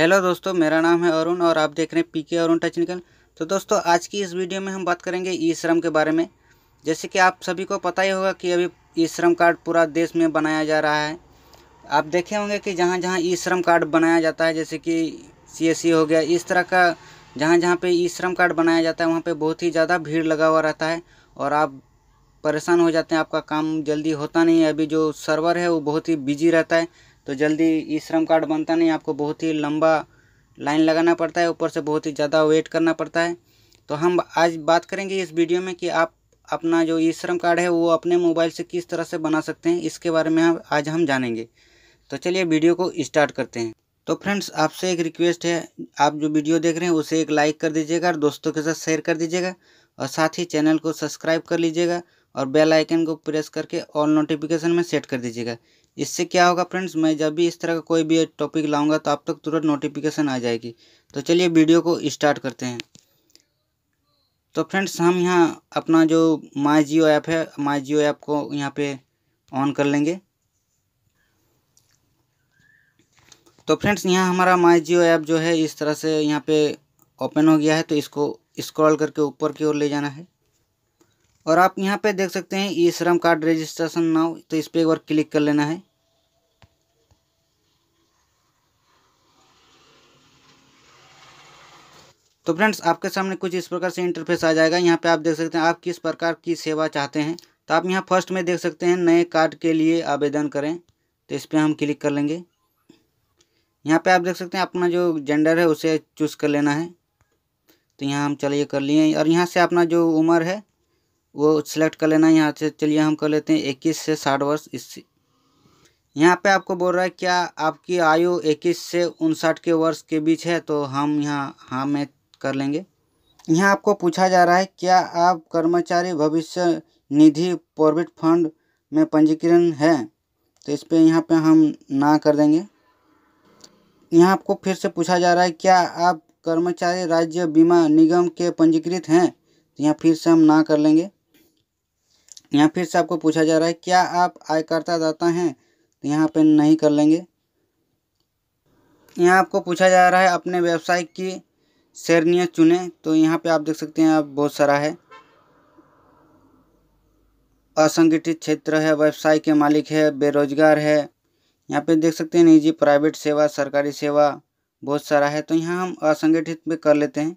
Hello दोस्तों, मेरा नाम है अरुण और आप देख रहे हैं पीके अरुण टेक्निकल। तो दोस्तों, आज की इस वीडियो में हम बात करेंगे ई श्रम के बारे में। जैसे कि आप सभी को पता ही होगा कि अभी ई श्रम कार्ड पूरा देश में बनाया जा रहा है। आप देखे होंगे कि जहाँ जहाँ ई श्रम कार्ड बनाया जाता है, जैसे कि CSC हो गया, इस तरह का जहाँ जहाँ पे ई श्रम कार्ड बनाया जाता है वहाँ पे बहुत ही ज़्यादा भीड़ लगा हुआ रहता है और आप परेशान हो जाते हैं, आपका काम जल्दी होता नहीं है। अभी जो सर्वर है वो बहुत ही बिजी रहता है, तो जल्दी ई श्रम कार्ड बनता नहीं, आपको बहुत ही लंबा लाइन लगाना पड़ता है, ऊपर से बहुत ही ज़्यादा वेट करना पड़ता है। तो हम आज बात करेंगे इस वीडियो में कि आप अपना जो ई श्रम कार्ड है वो अपने मोबाइल से किस तरह से बना सकते हैं, इसके बारे में आज हम जानेंगे। तो चलिए वीडियो को स्टार्ट करते हैं। तो फ्रेंड्स, आपसे एक रिक्वेस्ट है, आप जो वीडियो देख रहे हैं उसे एक लाइक कर दीजिएगा और दोस्तों के साथ शेयर कर दीजिएगा और साथ ही चैनल को सब्सक्राइब कर लीजिएगा और बेल आइकन को प्रेस करके ऑल नोटिफिकेशन में सेट कर दीजिएगा। इससे क्या होगा फ्रेंड्स, मैं जब भी इस तरह का कोई भी टॉपिक लाऊंगा तो आप तक तुरंत नोटिफिकेशन आ जाएगी। तो चलिए वीडियो को स्टार्ट करते हैं। तो फ्रेंड्स, हम यहाँ अपना जो माई जियो ऐप है, माई जियो ऐप को यहाँ पे ऑन कर लेंगे। तो फ्रेंड्स, यहाँ हमारा माई जियो ऐप जो है इस तरह से यहाँ पे ओपन हो गया है। तो इसको स्क्रॉल करके ऊपर की ओर ले जाना है और आप यहाँ पे देख सकते हैं ई श्रम कार्ड रजिस्ट्रेशन नाउ, तो इस पर एक बार क्लिक कर लेना है। तो फ्रेंड्स, आपके सामने कुछ इस प्रकार से इंटरफेस आ जाएगा। यहाँ पे आप देख सकते हैं आप किस प्रकार की सेवा चाहते हैं। तो आप यहाँ फर्स्ट में देख सकते हैं नए कार्ड के लिए आवेदन करें, तो इस पर हम क्लिक कर लेंगे। यहाँ पे आप देख सकते हैं अपना जो जेंडर है उसे चूज़ कर लेना है, तो यहाँ हम चलिए कर लिए और यहाँ से अपना जो उम्र है वो सिलेक्ट कर लेना है। यहाँ से चलिए हम कर लेते हैं 21 से 60 वर्ष। इससे यहाँ पे आपको बोल रहा है क्या आपकी आयु 21 से 59 के वर्ष के बीच है, तो हम यहाँ हाँ में कर लेंगे। यहाँ आपको पूछा जा रहा है क्या आप कर्मचारी भविष्य निधि प्रोविट फंड में पंजीकरण है, तो इस पर यहाँ पे हम ना कर देंगे। यहाँ आपको फिर से पूछा जा रहा है क्या आप कर्मचारी राज्य बीमा निगम के पंजीकृत हैं, तो यहाँ फिर से हम ना कर लेंगे। यहाँ फिर से आपको पूछा जा रहा है क्या आप आयकर्ता दाता हैं, तो यहाँ पे नहीं कर लेंगे। यहाँ आपको पूछा जा रहा है अपने व्यवसाय की श्रेणियाँ चुनें, तो यहाँ पे आप देख सकते हैं आप बहुत सारा है, असंगठित क्षेत्र है, व्यवसाय के मालिक है, बेरोजगार है, यहाँ पे देख सकते हैं निजी प्राइवेट सेवा, सरकारी सेवा, बहुत सारा है। तो यहाँ हम असंगठित में कर लेते हैं।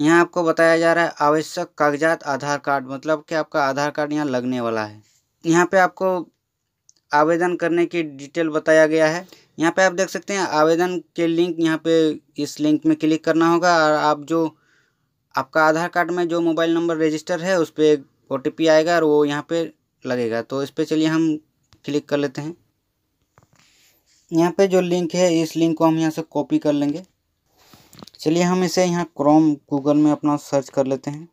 यहाँ आपको बताया जा रहा है आवश्यक कागजात आधार कार्ड, मतलब कि आपका आधार कार्ड यहाँ लगने वाला है। यहाँ पे आपको आवेदन करने की डिटेल बताया गया है। यहाँ पे आप देख सकते हैं आवेदन के लिंक, यहाँ पे इस लिंक में क्लिक करना होगा और आप जो आपका आधार कार्ड में जो मोबाइल नंबर रजिस्टर है उस पर एक OTP आएगा और वो यहाँ पे लगेगा, तो इस पर चलिए हम क्लिक कर लेते हैं। यहाँ पे जो लिंक है इस लिंक को हम यहाँ से कॉपी कर लेंगे। चलिए हम इसे यहाँ क्रोम गूगल में अपना सर्च कर लेते हैं।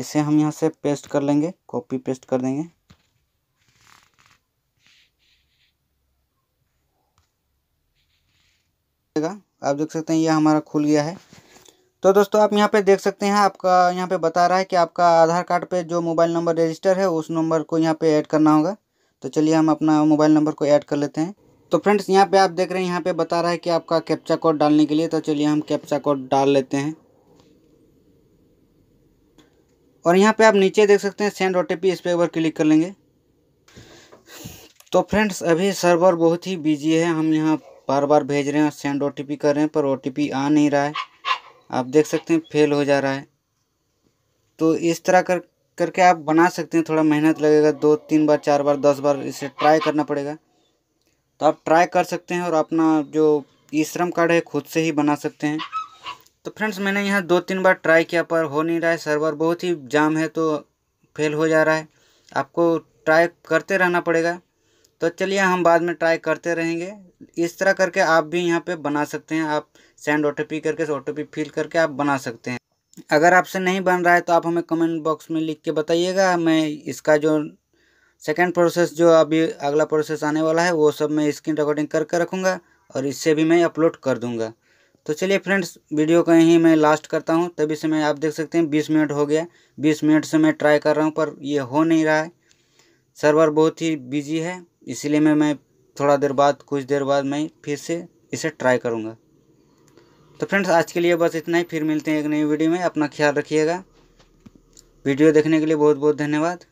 इसे हम यहाँ से पेस्ट कर लेंगे, कॉपी पेस्ट कर देंगे। आप देख सकते हैं ये हमारा खुल गया है। तो दोस्तों, आप यहाँ पे देख सकते हैं आपका यहाँ पे बता रहा है कि आपका आधार कार्ड पे जो मोबाइल नंबर रजिस्टर है उस नंबर को यहाँ पे ऐड करना होगा। तो चलिए हम अपना मोबाइल नंबर को ऐड कर लेते हैं। तो फ्रेंड्स, यहाँ पे आप देख रहे हैं यहाँ पे बता रहा है कि आपका कैप्चा कोड डालने के लिए, तो चलिए हम कैप्चा कोड डाल लेते हैं। और यहाँ पे आप नीचे देख सकते हैं सेंड OTP, इस पर एक बार क्लिक कर लेंगे। तो फ्रेंड्स, अभी सर्वर बहुत ही बिजी है, हम यहाँ बार बार भेज रहे हैं और सेंड OTP कर रहे हैं पर OTP आ नहीं रहा है। आप देख सकते हैं फेल हो जा रहा है। तो इस तरह करके आप बना सकते हैं, थोड़ा मेहनत लगेगा, 2, 3 बार, 4 बार, 10 बार इसे ट्राई करना पड़ेगा। तो आप ट्राई कर सकते हैं और अपना जो ई श्रम कार्ड है खुद से ही बना सकते हैं। तो फ्रेंड्स, मैंने यहाँ 2-3 बार ट्राई किया पर हो नहीं रहा है, सर्वर बहुत ही जाम है तो फेल हो जा रहा है। आपको ट्राई करते रहना पड़ेगा। तो चलिए हम बाद में ट्राई करते रहेंगे। इस तरह करके आप भी यहाँ पे बना सकते हैं, आप सेंड OTP करके OTP फिल करके आप बना सकते हैं। अगर आपसे नहीं बन रहा है तो आप हमें कमेंट बॉक्स में लिख के बताइएगा। मैं इसका जो सेकेंड प्रोसेस, जो अभी अगला प्रोसेस आने वाला है, वो सब मैं स्क्रीन रिकॉर्डिंग करके रखूँगा और इससे भी मैं अपलोड कर दूँगा। तो चलिए फ्रेंड्स, वीडियो को यहीं मैं लास्ट करता हूँ। तभी से मैं, आप देख सकते हैं 20 मिनट हो गया, 20 मिनट से मैं ट्राई कर रहा हूँ पर ये हो नहीं रहा है, सर्वर बहुत ही बिजी है। इसलिए मैं थोड़ा देर बाद कुछ देर बाद मैं फिर से इसे ट्राई करूँगा। तो फ्रेंड्स आज के लिए बस इतना ही, फिर मिलते हैं एक नई वीडियो में। अपना ख्याल रखिएगा। वीडियो देखने के लिए बहुत बहुत धन्यवाद।